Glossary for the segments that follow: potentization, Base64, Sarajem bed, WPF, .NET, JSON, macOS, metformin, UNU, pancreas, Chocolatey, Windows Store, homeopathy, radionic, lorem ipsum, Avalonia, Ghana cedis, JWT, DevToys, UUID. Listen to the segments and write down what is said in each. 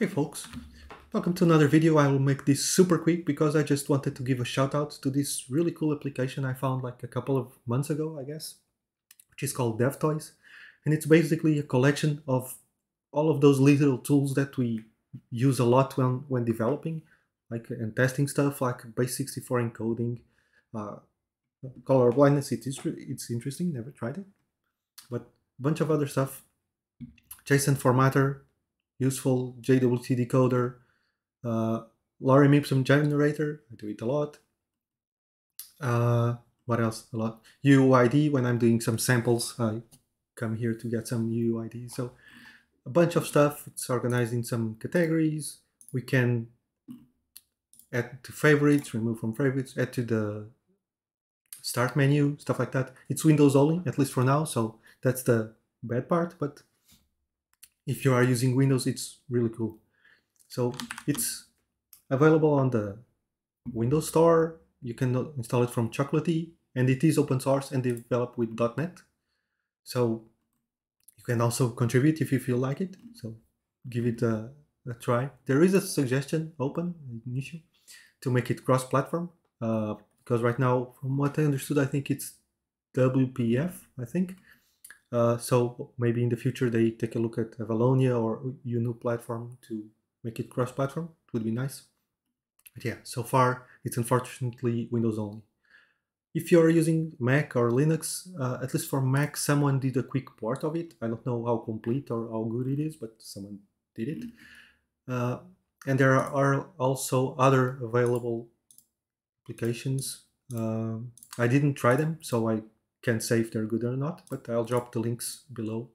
Hey folks, welcome to another video. I will make this super quick because I just wanted to give a shout out to this really cool application I found like a couple of months ago, I guess, which is called DevToys. And it's basically a collection of all of those little tools that we use a lot when developing like and testing stuff like Base64 encoding, color blindness. It's interesting, never tried it, but a bunch of other stuff. JSON formatter, useful JWT decoder, lorem ipsum generator, I do it a lot. What else? A lot. UUID, when I'm doing some samples, I come here to get some UUID. So a bunch of stuff, it's organized in some categories. We can add to favorites, remove from favorites, add to the start menu, stuff like that. It's Windows only, at least for now, so that's the bad part, but if you are using Windows, it's really cool. So it's available on the Windows Store. You can install it from Chocolatey, and it is open source and developed with .NET. So you can also contribute if you feel like it. So give it a try. There is a suggestion open, an issue, to make it cross-platform. Because right now, from what I understood, I think it's WPF, I think. So maybe in the future they take a look at Avalonia or UNU platform to make it cross-platform. It would be nice. But yeah, so far it's unfortunately Windows only. If you're using Mac or Linux, at least for Mac, someone did a quick port of it. I don't know how complete or how good it is, but someone did it. And there are also other available applications. I didn't try them, so I can say if they're good or not, but I'll drop the links below,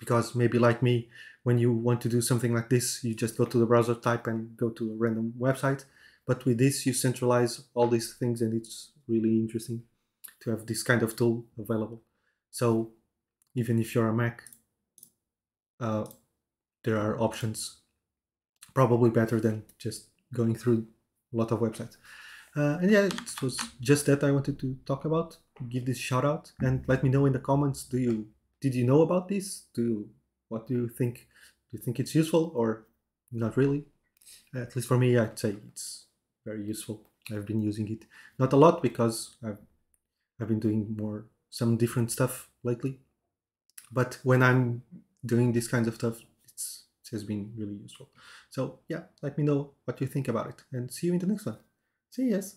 because maybe like me, when you want to do something like this, you just go to the browser, type, and go to a random website. But with this, you centralize all these things, and it's really interesting to have this kind of tool available. So even if you're a Mac, there are options, probably better than just going through a lot of websites. And yeah, it was just that I wanted to talk about, give this shout out, and let me know in the comments, did you know about this? What do you think? Do you think it's useful or not really? At least for me, I'd say it's very useful. I've been using it, not a lot because I've been doing some different stuff lately, but when I'm doing this kind of stuff, it has been really useful. So yeah, let me know what you think about it, and see you in the next one. See you guys.